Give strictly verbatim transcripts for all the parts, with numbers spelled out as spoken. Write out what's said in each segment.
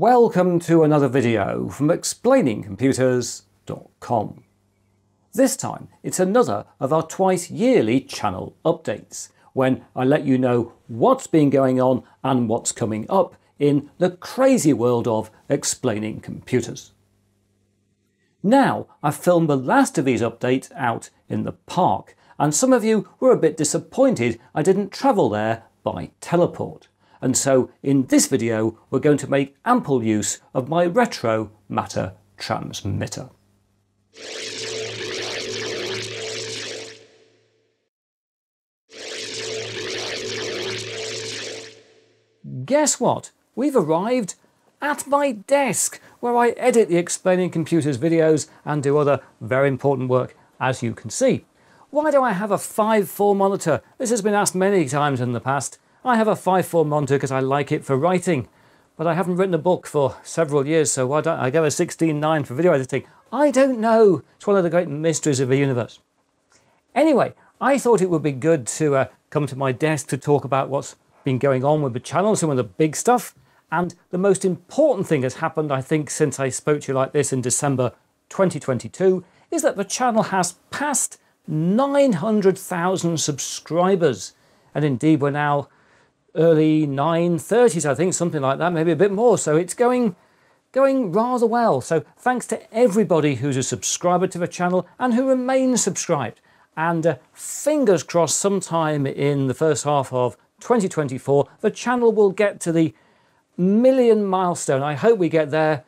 Welcome to another video from explaining computers dot com. This time it's another of our twice yearly channel updates, when I let you know what's been going on and what's coming up in the crazy world of explaining computers. Now, I've filmed the last of these updates out in the park, and some of you were a bit disappointed I didn't travel there by teleport. And so in this video we're going to make ample use of my retro matter transmitter. Guess what? We've arrived at my desk, where I edit the Explaining Computers videos and do other very important work, as you can see. Why do I have a five four monitor? This has been asked many times in the past. I have a five four monitor because I like it for writing, but I haven't written a book for several years, so why don't I go a sixteen nine for video editing? I don't know. It's one of the great mysteries of the universe. Anyway, I thought it would be good to uh, come to my desk to talk about what's been going on with the channel, some of the big stuff, and the most important thing has happened, I think, since I spoke to you like this in December twenty twenty-two, is that the channel has passed nine hundred thousand subscribers, and indeed we're now early nine thirties, I think, something like that, maybe a bit more, so it's going going rather well. So thanks to everybody who's a subscriber to the channel and who remains subscribed, and uh, fingers crossed sometime in the first half of twenty twenty-four the channel will get to the million milestone. I hope we get there.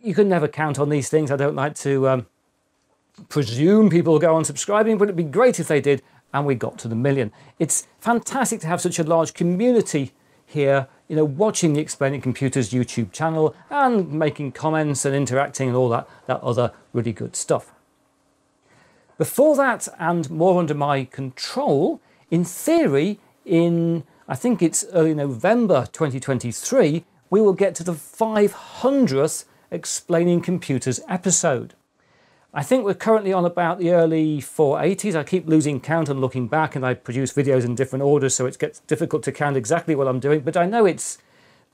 You can never count on these things. I don't like to um, presume people will go on subscribing, but it'd be great if they did and we got to the million. It's fantastic to have such a large community here, you know, watching the Explaining Computers YouTube channel and making comments and interacting and all that, that other really good stuff. Before that, and more under my control, in theory, in I think it's early November twenty twenty-three, we will get to the five hundredth Explaining Computers episode. I think we're currently on about the early four eighties. I keep losing count and looking back, and I produce videos in different orders, so it gets difficult to count exactly what I'm doing, but I know it's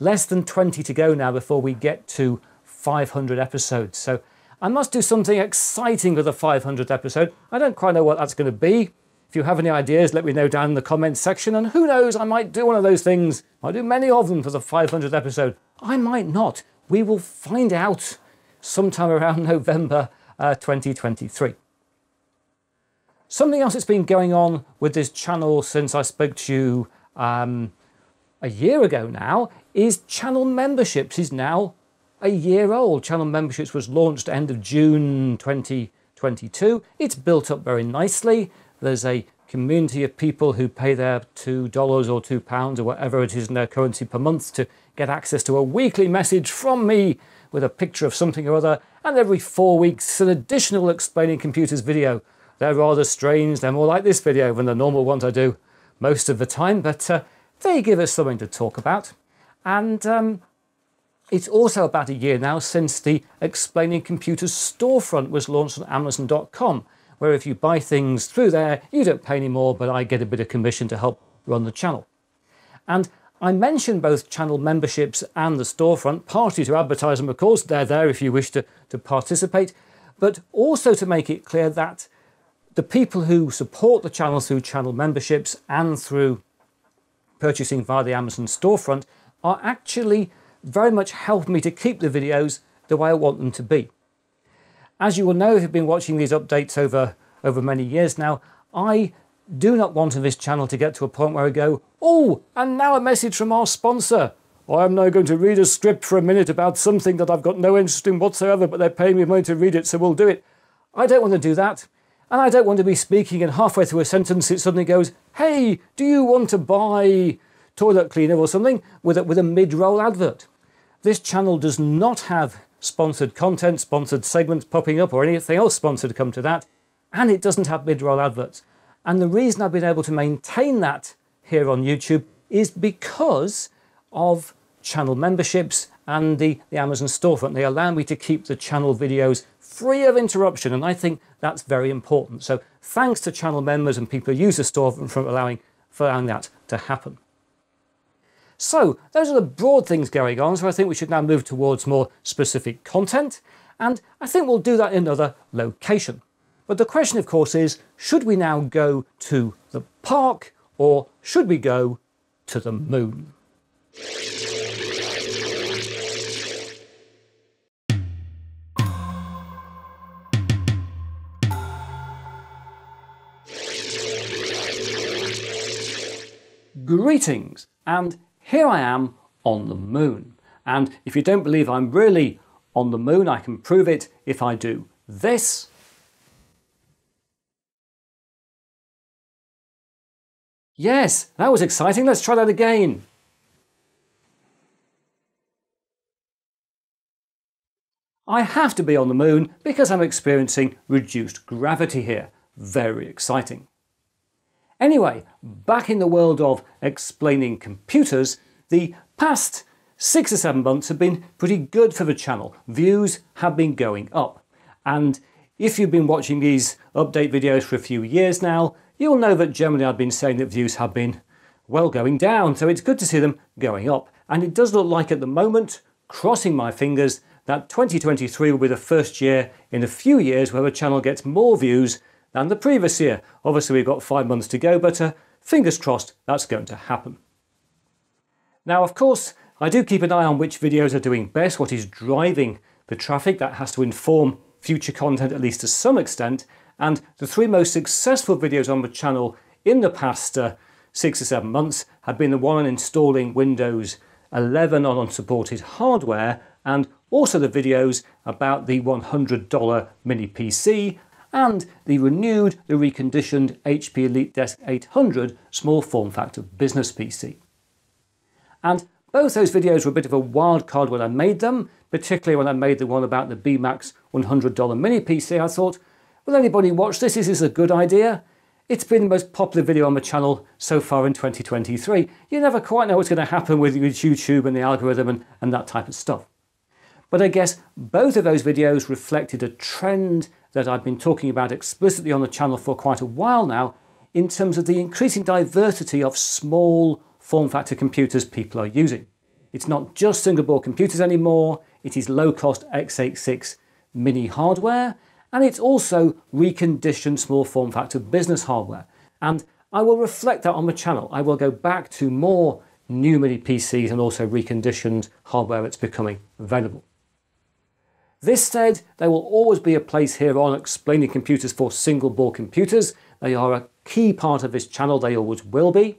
less than twenty to go now before we get to five hundred episodes. So I must do something exciting with the five hundredth episode. I don't quite know what that's going to be. If you have any ideas, let me know down in the comments section, and who knows, I might do one of those things. I'll do many of them for the five hundredth episode. I might not. We will find out sometime around November uh, twenty twenty-three. Something else that's been going on with this channel since I spoke to you um, a year ago now is channel memberships is now a year old. Channel memberships was launched end of June twenty twenty-two. It's built up very nicely. There's a community of people who pay their two dollars or two pounds or whatever it is in their currency per month to get access to a weekly message from me with a picture of something or other, and every four weeks an additional Explaining Computers video. They're rather strange, they're more like this video than the normal ones I do most of the time, but uh, they give us something to talk about. And um, it's also about a year now since the Explaining Computers storefront was launched on Amazon dot com. where if you buy things through there, you don't pay any more, but I get a bit of commission to help run the channel. And I mention both channel memberships and the storefront, partly to advertise them, of course, they're there if you wish to, to participate, but also to make it clear that the people who support the channel through channel memberships and through purchasing via the Amazon storefront are actually very much helping me to keep the videos the way I want them to be. As you will know if you've been watching these updates over, over many years now, I do not want this channel to get to a point where I go, oh, and now a message from our sponsor. Or I'm now going to read a script for a minute about something that I've got no interest in whatsoever, but they're paying me money to read it, so we'll do it. I don't want to do that. And I don't want to be speaking and halfway through a sentence it suddenly goes, hey, do you want to buy toilet cleaner or something with a, with a mid-roll advert? This channel does not have sponsored content, sponsored segments popping up, or anything else sponsored to come to that, and it doesn't have mid-roll adverts. And the reason I've been able to maintain that here on YouTube is because of channel memberships and the, the Amazon storefront. They allow me to keep the channel videos free of interruption, and I think that's very important. So thanks to channel members and people who use the storefront for allowing, for allowing that to happen. So those are the broad things going on, so I think we should now move towards more specific content, and I think we'll do that in another location. But the question, of course, is should we now go to the park or should we go to the moon? Greetings, and here I am on the moon. And if you don't believe I'm really on the moon, I can prove it if I do this. Yes, that was exciting. Let's try that again. I have to be on the moon because I'm experiencing reduced gravity here. Very exciting. Anyway, back in the world of explaining computers, the past six or seven months have been pretty good for the channel. Views have been going up. And if you've been watching these update videos for a few years now, you'll know that generally I've been saying that views have been, well, going down. So it's good to see them going up. And it does look like at the moment, crossing my fingers, that twenty twenty-three will be the first year in a few years where the channel gets more views than the previous year. Obviously we've got five months to go, but uh, fingers crossed that's going to happen. Now of course I do keep an eye on which videos are doing best, what is driving the traffic. That has to inform future content, at least to some extent, and the three most successful videos on the channel in the past uh, six or seven months have been the one on installing Windows eleven on unsupported hardware, and also the videos about the one hundred dollar mini P C and the renewed, the reconditioned H P EliteDesk eight hundred small form factor business P C. And both those videos were a bit of a wild card when I made them, particularly when I made the one about the B MAX one hundred dollar mini P C. I thought, will anybody watch this? Is this a good idea? It's been the most popular video on the channel so far in twenty twenty-three. You never quite know what's going to happen with YouTube and the algorithm and, and that type of stuff. But I guess both of those videos reflected a trend that I've been talking about explicitly on the channel for quite a while now, in terms of the increasing diversity of small form factor computers people are using. It's not just single board computers anymore, it is low cost x eighty-six mini hardware, and it's also reconditioned small form factor business hardware. And I will reflect that on the channel. I will go back to more new mini P Cs and also reconditioned hardware that's becoming available. This said, there will always be a place here on Explaining Computers for single board computers. They are a key part of this channel, they always will be.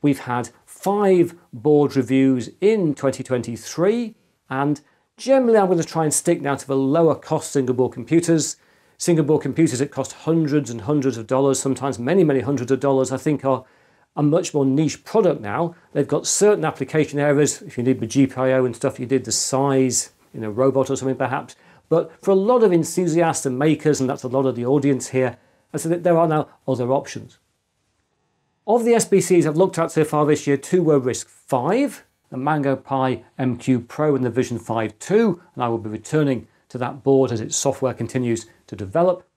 We've had five board reviews in twenty twenty-three, and generally I'm going to try and stick now to the lower cost single board computers. Single board computers that cost hundreds and hundreds of dollars, sometimes many, many hundreds of dollars, I think are a much more niche product now. They've got certain application areas. If you need the G P I O and stuff, you did the size in a robot or something perhaps, but for a lot of enthusiasts and makers, and that's a lot of the audience here, I said that there are now other options. Of the S B Cs I've looked at so far this year, two were risk five, the Mango Pi M Q Pro and the Vision five two, and I will be returning to that board as its software continues to develop.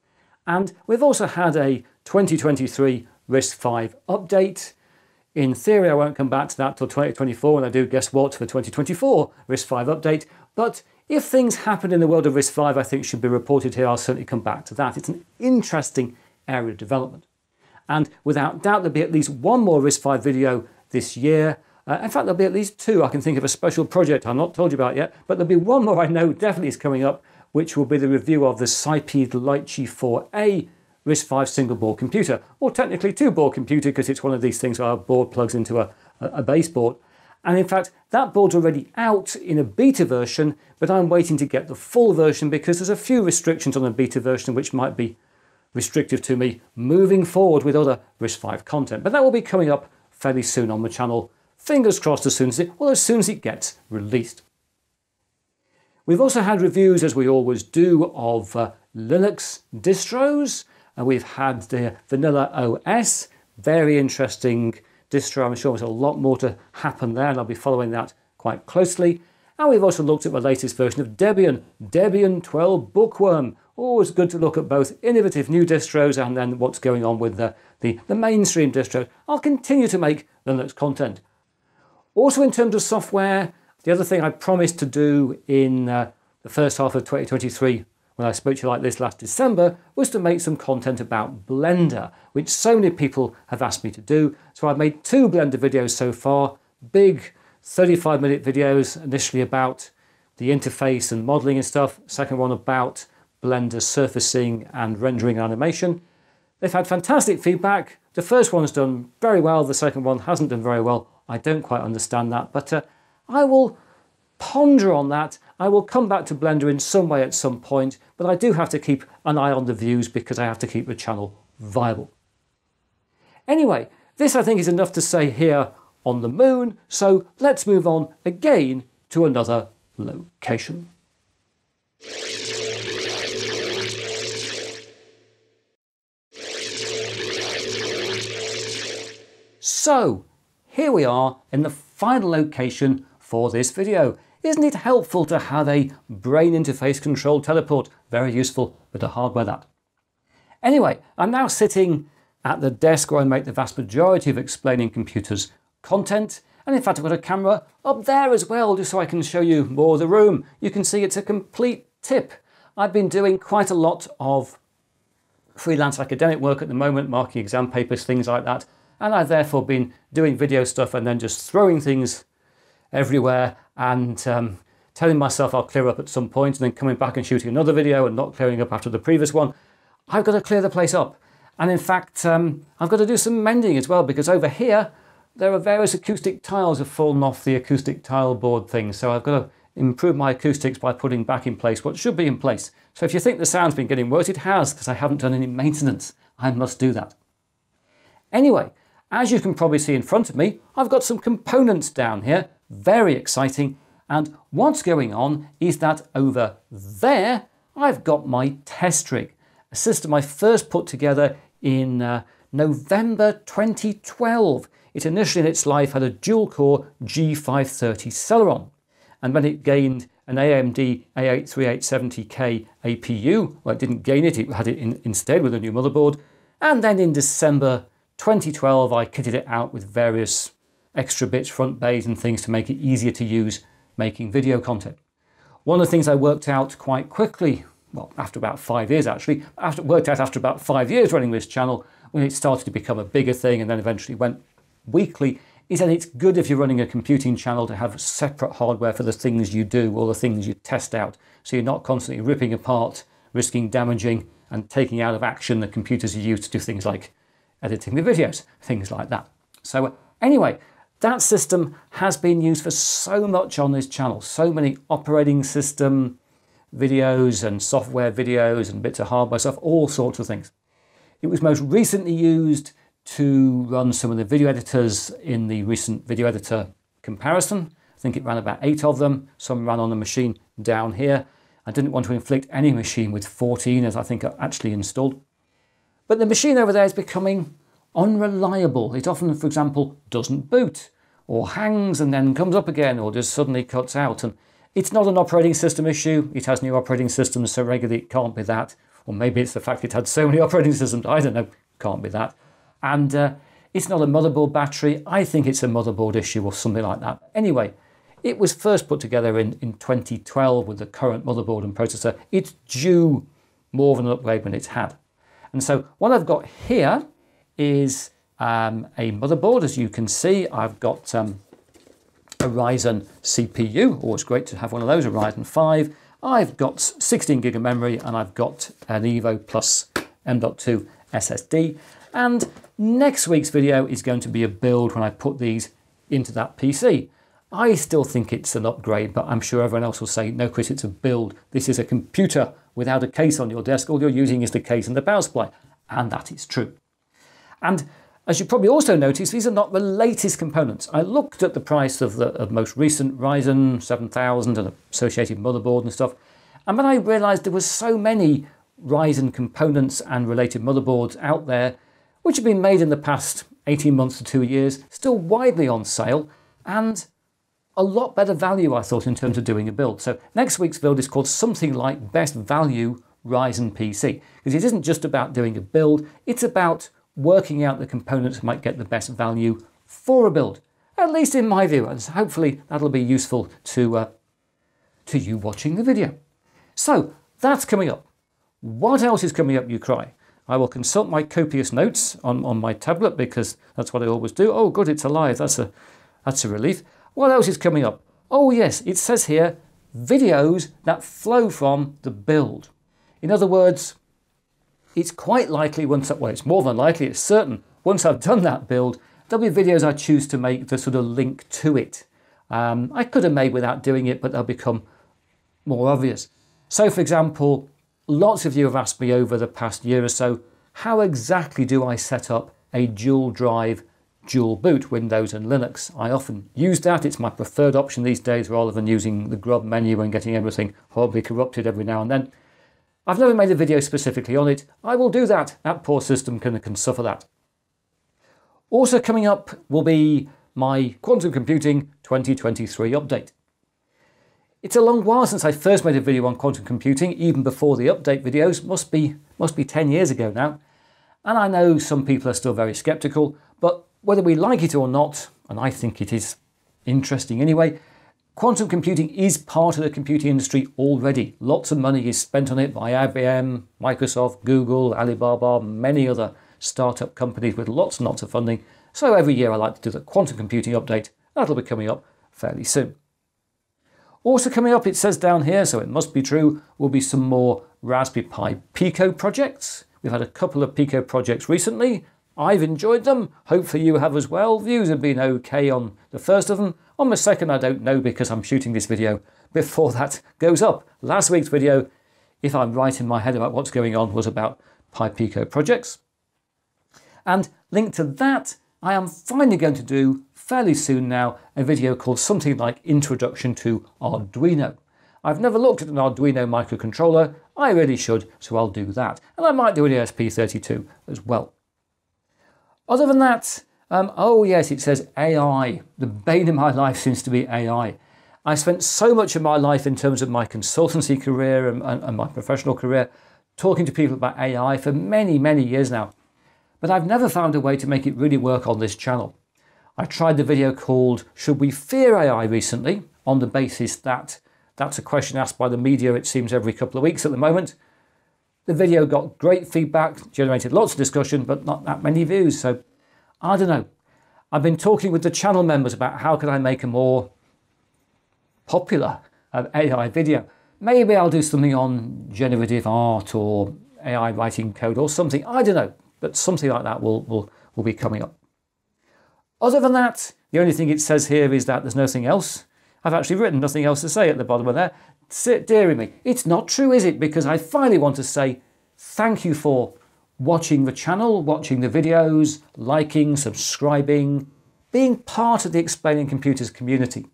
And we've also had a twenty twenty-three risk five update. In theory, I won't come back to that till twenty twenty-four, and I do, guess what, for twenty twenty-four risk five update. But if things happen in the world of risk five, I think should be reported here, I'll certainly come back to that. It's an interesting area of development. And without doubt, there'll be at least one more risk five video this year. Uh, in fact, there'll be at least two. I can think of a special project I've not told you about yet, but there'll be one more I know definitely is coming up, which will be the review of the Cyped Lychee four A risk five single board computer, or technically two board computer, because it's one of these things where our board plugs into a, a baseboard. And in fact, that board's already out in a beta version, but I'm waiting to get the full version because there's a few restrictions on the beta version which might be restrictive to me moving forward with other risk five content. But that will be coming up fairly soon on the channel. Fingers crossed as soon as it, well, as soon as it gets released. We've also had reviews, as we always do, of uh, Linux distros. And we've had the Vanilla O S, very interesting distro. I'm sure there's a lot more to happen there, and I'll be following that quite closely. And we've also looked at the latest version of Debian, Debian twelve Bookworm. Always good to look at both innovative new distros and then what's going on with the, the, the mainstream distros. I'll continue to make Linux content. Also in terms of software, the other thing I promised to do in uh, the first half of twenty twenty-three, when I spoke to you like this last December, was to make some content about Blender, which so many people have asked me to do. So I've made two Blender videos so far, big thirty-five minute videos, initially about the interface and modeling and stuff, second one about Blender surfacing and rendering animation. They've had fantastic feedback. The first one's done very well, the second one hasn't done very well. I don't quite understand that, but uh, I will ponder on that. I will come back to Blender in some way at some point, but I do have to keep an eye on the views because I have to keep the channel viable. Anyway, this I think is enough to say here on the moon, so let's move on again to another location. So, here we are in the final location for this video. Isn't it helpful to have a brain interface controlled teleport? Very useful, but a hardware that. Anyway, I'm now sitting at the desk where I make the vast majority of Explaining Computers content. And in fact, I've got a camera up there as well, just so I can show you more of the room. You can see it's a complete tip. I've been doing quite a lot of freelance academic work at the moment, marking exam papers, things like that. And I've therefore been doing video stuff and then just throwing things everywhere and um, telling myself I'll clear up at some point and then coming back and shooting another video and not clearing up after the previous one. I've got to clear the place up. And in fact, um, I've got to do some mending as well, because over here, there are various acoustic tiles have fallen off the acoustic tile board thing. So I've got to improve my acoustics by putting back in place what should be in place. So if you think the sound's been getting worse, it has, because I haven't done any maintenance. I must do that. Anyway, as you can probably see in front of me, I've got some components down here. Very exciting. And what's going on is that over there, I've got my test rig, a system I first put together in uh, November twenty twelve. It initially in its life had a dual-core G five thirty Celeron, and when it gained an A M D A eight three eight seven zero K A P U, well, it didn't gain it, it had it in, instead with a new motherboard, and then in December twenty twelve, I kitted it out with various extra bits, front bays and things to make it easier to use making video content. One of the things I worked out quite quickly, well, after about five years actually, after, worked out after about five years running this channel, when it started to become a bigger thing and then eventually went weekly, is that it's good if you're running a computing channel to have separate hardware for the things you do or the things you test out, so you're not constantly ripping apart, risking damaging and taking out of action the computers you use to do things like editing the videos, things like that. So anyway, that system has been used for so much on this channel, so many operating system videos and software videos and bits of hardware stuff, all sorts of things. It was most recently used to run some of the video editors in the recent video editor comparison. I think it ran about eight of them. Some ran on a machine down here. I didn't want to inflict any machine with fourteen as I think are actually installed. But the machine over there is becoming unreliable. It often, for example, doesn't boot or hangs and then comes up again or just suddenly cuts out. And it's not an operating system issue. It has new operating systems, so regularly it can't be that. Or maybe it's the fact it had so many operating systems. I don't know. Can't be that. And uh, it's not a motherboard battery. I think it's a motherboard issue or something like that. Anyway, it was first put together in, in twenty twelve with the current motherboard and processor. It's due more of an upgrade than it's had. And so what I've got here is um, a motherboard. As you can see, I've got um, a Ryzen C P U. Always great to have one of those, a Ryzen five. I've got sixteen gig of memory and I've got an Evo Plus M dot two S S D. And next week's video is going to be a build when I put these into that P C. I still think it's an upgrade, but I'm sure everyone else will say, no, Chris, it's a build. This is a computer without a case on your desk. All you're using is the case and the power supply. And that is true. And as you probably also notice, these are not the latest components. I looked at the price of the of most recent Ryzen seven thousand and associated motherboard and stuff, and when I realized there were so many Ryzen components and related motherboards out there, which have been made in the past eighteen months to two years, still widely on sale, and a lot better value, I thought, in terms of doing a build. So next week's build is called something like Best Value Ryzen P C, because it isn't just about doing a build, it's about working out the components might get the best value for a build. at least in my view, and hopefully that'll be useful to, uh, to you watching the video. So that's coming up. What else is coming up, you cry? I will consult my copious notes on, on my tablet, because that's what I always do. Oh good, it's alive, that's a, that's a relief. What else is coming up? Oh yes, it says here, videos that flow from the build. In other words, it's quite likely once, well it's more than likely, it's certain, once I've done that build, there'll be videos I choose to make that sort of link to it. Um, I could have made without doing it, but they'll become more obvious. So for example, lots of you have asked me over the past year or so, how exactly do I set up a dual drive, dual boot, Windows and Linux? I often use that, it's my preferred option these days rather than using the grub menu and getting everything horribly corrupted every now and then. I've never made a video specifically on it. I will do that, that poor system can, can suffer that. Also coming up will be my Quantum Computing twenty twenty-three update. It's a long while since I first made a video on quantum computing, even before the update videos, must be, must be ten years ago now. And I know some people are still very sceptical, but whether we like it or not, and I think it is interesting anyway, quantum computing is part of the computing industry already. Lots of money is spent on it by I B M, Microsoft, Google, Alibaba, many other startup companies with lots and lots of funding. So every year I like to do the quantum computing update. That'll be coming up fairly soon. Also coming up, it says down here, so it must be true, will be some more Raspberry Pi Pico projects. We've had a couple of Pico projects recently. I've enjoyed them. Hopefully you have as well. Views have been okay on the first of them. On the second, I don't know because I'm shooting this video before that goes up. Last week's video, if I'm right in my head about what's going on, was about Pi Pico projects. And linked to that, I am finally going to do fairly soon now a video called something like Introduction to Arduino. I've never looked at an Arduino microcontroller, I really should, so I'll do that. And I might do an E S P thirty-two as well. Other than that, um, oh yes, it says A I. The bane of my life seems to be A I. I spent so much of my life in terms of my consultancy career and, and, and my professional career talking to people about A I for many, many years now. But I've never found a way to make it really work on this channel. I tried the video called Should We Fear A I recently, on the basis that that's a question asked by the media, it seems, every couple of weeks at the moment. The video got great feedback, generated lots of discussion, but not that many views, so I don't know. I've been talking with the channel members about how can I make a more popular A I video. Maybe I'll do something on generative art or A I writing code or something, I don't know, but something like that will, will, will be coming up. Other than that, the only thing it says here is that there's nothing else. I've actually written nothing else to say at the bottom of there. Deary me, it's not true, is it? Because I finally want to say thank you for watching the channel, watching the videos, liking, subscribing, being part of the Explaining Computers community.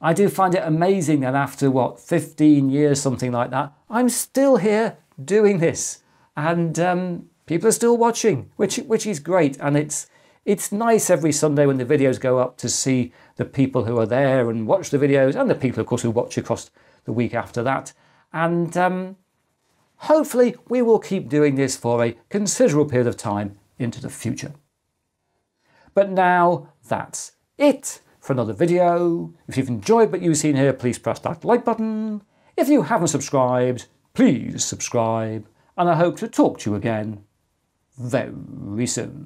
I do find it amazing that after, what, fifteen years, something like that, I'm still here doing this. And um, people are still watching, which, which is great, and it's... It's nice every Sunday when the videos go up to see the people who are there and watch the videos, and the people, of course, who watch across the week after that. And um, hopefully we will keep doing this for a considerable period of time into the future. But now that's it for another video. If you've enjoyed what you've seen here, please press that like button. If you haven't subscribed, please subscribe. And I hope to talk to you again very soon.